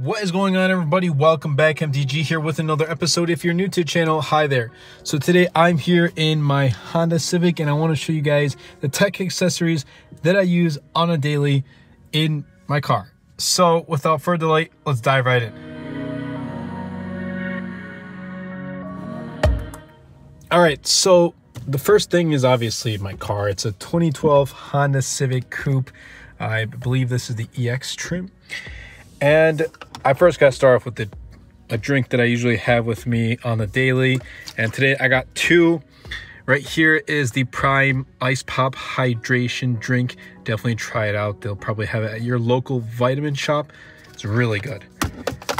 What is going on, everybody? Welcome back. MDG here with another episode. If you're new to the channel, hi there. So today I'm here in my Honda Civic and I want to show you guys the tech accessories that I use on a daily in my car. So without further delay, let's dive right in. All right, so the first thing is obviously my car. It's a 2012 Honda Civic Coupe. I believe this is the EX trim. And I first got to start off with a drink that I usually have with me on the daily. And today I got two. Right here is the Prime Ice Pop Hydration Drink. Definitely try it out. They'll probably have it at your local vitamin shop. It's really good.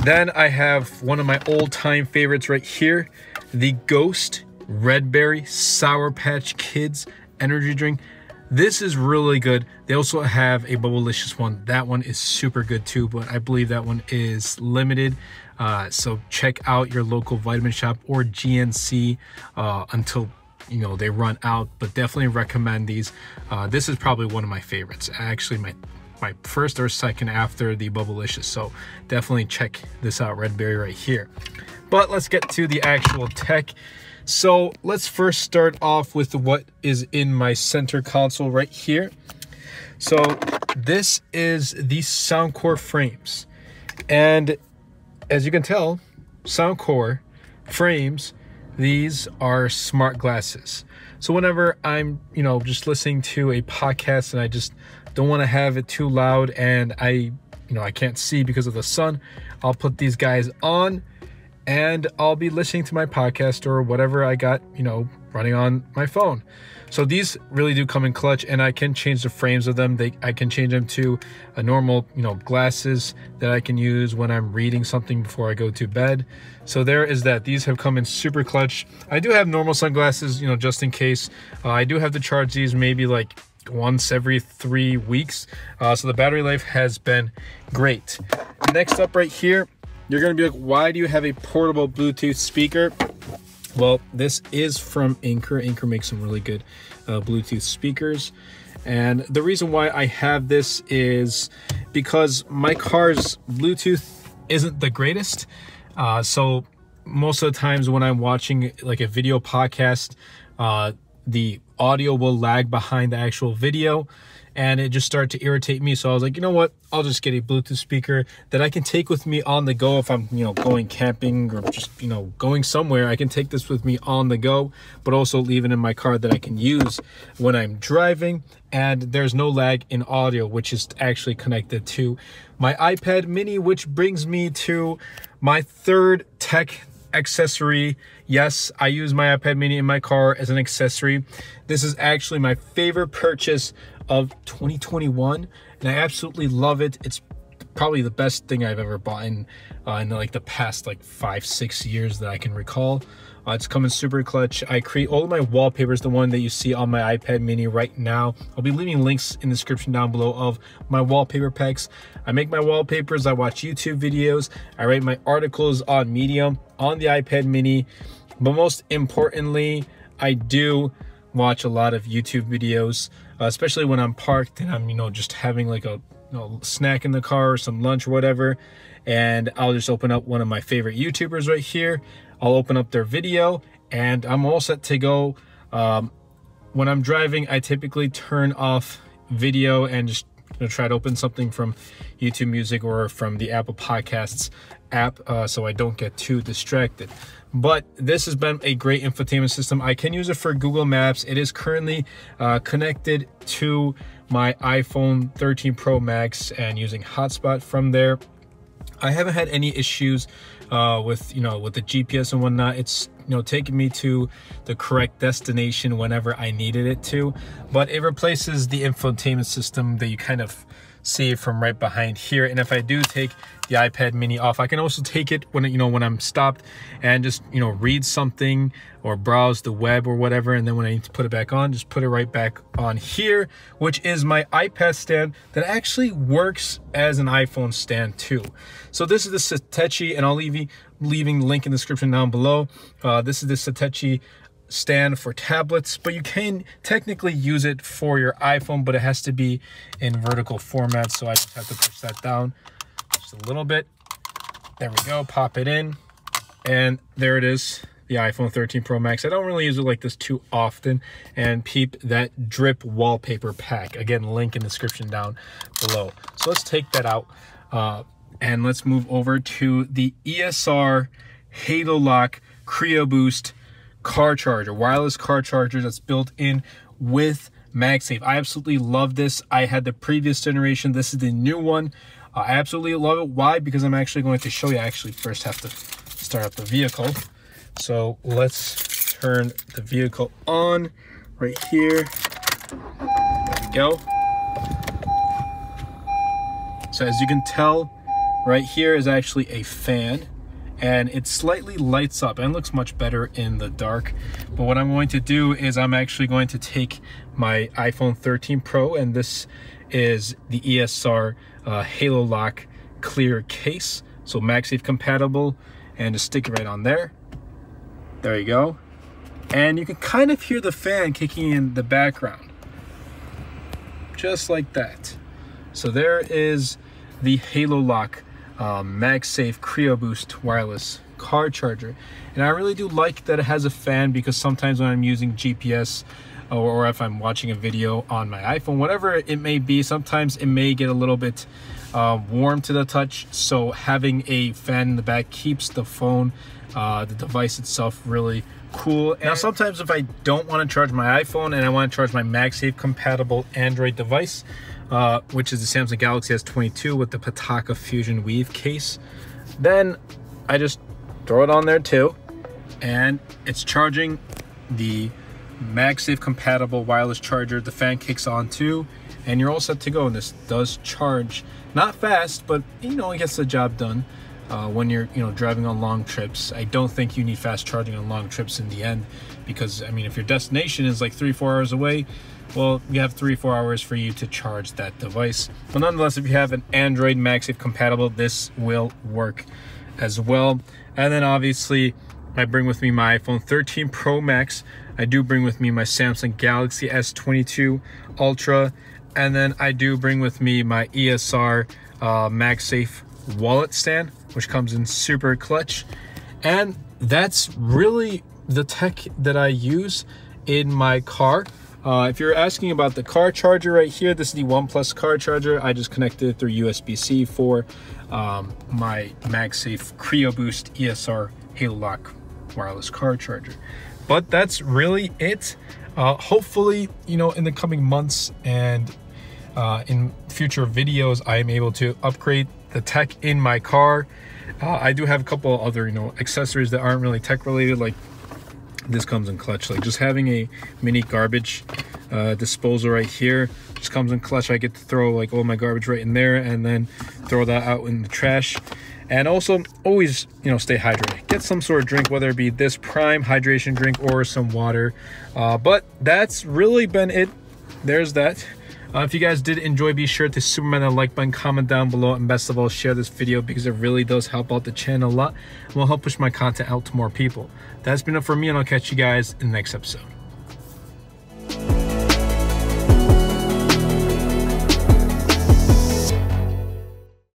Then I have one of my old-time favorites right here, the Ghost Redberry Sour Patch Kids Energy Drink. This is really good. They also have a Bubblicious one. That one is super good too, but I believe that one is limited. So check out your local vitamin shop or GNC until they run out, but definitely recommend these. This is probably one of my favorites. Actually, my first or second after the Bubblicious. So definitely check this out, Redberry right here. But let's get to the actual tech. So let's first start off with what is in my center console right here. So this is the Soundcore Frames. And as you can tell, Soundcore Frames, these are smart glasses. So whenever I'm, just listening to a podcast and I just don't want to have it too loud and I can't see because of the sun, I'll put these guys on. And I'll be listening to my podcast or whatever I got, running on my phone. So these really do come in clutch, and I can change the frames of them. I can change them to a normal, glasses that I can use when I'm reading something before I go to bed. So there is that. These have come in super clutch. I do have normal sunglasses, just in case. I do have to charge these maybe like once every 3 weeks. So the battery life has been great. Next up right here. You're gonna be like, why do you have a portable Bluetooth speaker? Well, this is from Anker. Anker makes some really good Bluetooth speakers. And the reason why I have this is because my car's Bluetooth isn't the greatest. So most of the times when I'm watching like a video podcast, the audio will lag behind the actual video. And it just started to irritate me. So I was like, you know what? I'll just get a Bluetooth speaker that I can take with me on the go. If I'm, going camping or just, going somewhere, I can take this with me on the go, but also leave it in my car that I can use when I'm driving. And there's no lag in audio, which is actually connected to my iPad Mini, which brings me to my third tech accessory. Yes, I use my iPad Mini in my car as an accessory. This is actually my favorite purchase of 2021, and I absolutely love it. It's probably the best thing I've ever bought in like the past like 5-6 years that I can recall. It's coming super clutch. I create all of my wallpapers, the one that you see on my iPad Mini right now. I'll be leaving links in the description down below of my wallpaper packs. I make my wallpapers, I watch YouTube videos, I write my articles on Medium, on the iPad Mini, but most importantly, I do watch a lot of YouTube videos, especially when I'm parked and I'm, just having like a snack in the car or some lunch or whatever, and I'll just open up one of my favorite YouTubers right here. I'll open up their video and I'm all set to go. When I'm driving, I typically turn off video and just try to open something from YouTube Music or from the Apple Podcasts app, so I don't get too distracted. But this has been a great infotainment system. I can use it for Google Maps. It is currently connected to my iPhone 13 Pro Max and using hotspot from there. I haven't had any issues with with the GPS and whatnot. It's taking me to the correct destination whenever I needed it to. But it replaces the infotainment system that you kind of see from right behind here. And if I do take the iPad Mini off, I can also take it when when I'm stopped and just read something or browse the web or whatever, and then when I need to put it back on, just put it right back on here, which is my iPad stand that actually works as an iPhone stand too. So this is the Satechi, and I'll leaving link in the description down below. This is the Satechi stand for tablets, but you can technically use it for your iPhone, but it has to be in vertical format, so I just have to push that down just a little bit. There we go, pop it in. And there it is, the iPhone 13 Pro Max. I don't really use it like this too often. And peep that drip wallpaper pack. Again, link in the description down below. So let's take that out and let's move over to the ESR HaloLock CryoBoost car charger, wireless car charger that's built in with MagSafe. I absolutely love this. I had the previous generation. This is the new one. I absolutely love it. Why? Because I'm actually going to show you. I actually first have to start up the vehicle. So let's turn the vehicle on right here. There we go. So as you can tell, right here is actually a fan, and it slightly lights up and looks much better in the dark. But what I'm going to do is I'm actually going to take my iPhone 13 Pro, and this is the ESR HaloLock clear case. So MagSafe compatible, and just stick it right on there. There you go. And you can kind of hear the fan kicking in the background, just like that. So there is the HaloLock MagSafe CryoBoost wireless car charger. And I really do like that it has a fan, because sometimes when I'm using GPS or if I'm watching a video on my iPhone, whatever it may be, sometimes it may get a little bit warm to the touch. So having a fan in the back keeps the phone, the device itself, really cool. Now sometimes if I don't want to charge my iPhone and I want to charge my MagSafe compatible Android device, which is the Samsung Galaxy S22 with the Pitaka Fusion Weave case, then I just throw it on there too, and it's charging the MagSafe compatible wireless charger. The fan kicks on too, and you're all set to go. And this does charge, not fast, but you know, it gets the job done when you're driving on long trips. I don't think you need fast charging on long trips in the end, because I mean, if your destination is like 3-4 hours away, well, you have 3-4 hours for you to charge that device. But nonetheless, if you have an Android MagSafe compatible, this will work as well. And then obviously, I bring with me my iPhone 13 Pro Max. I do bring with me my Samsung Galaxy S22 Ultra. And then I do bring with me my ESR MagSafe wallet stand, which comes in super clutch. And that's really the tech that I use in my car. If you're asking about the car charger right here, this is the OnePlus car charger. I just connected it through USB-C for my MagSafe CryoBoost ESR HaloLock wireless car charger. But that's really it. Hopefully, in the coming months and in future videos, I am able to upgrade the tech in my car. I do have a couple other, accessories that aren't really tech related, like this comes in clutch. Like just having a mini garbage disposal right here just comes in clutch. I get to throw like all my garbage right in there and then throw that out in the trash. And also always, stay hydrated. Get some sort of drink, whether it be this Prime hydration drink or some water. But that's really been it. There's that. If you guys did enjoy, be sure to superman that like button, comment down below, and best of all, share this video, because it really does help out the channel a lot and will help push my content out to more people. That's been it for me, and I'll catch you guys in the next episode.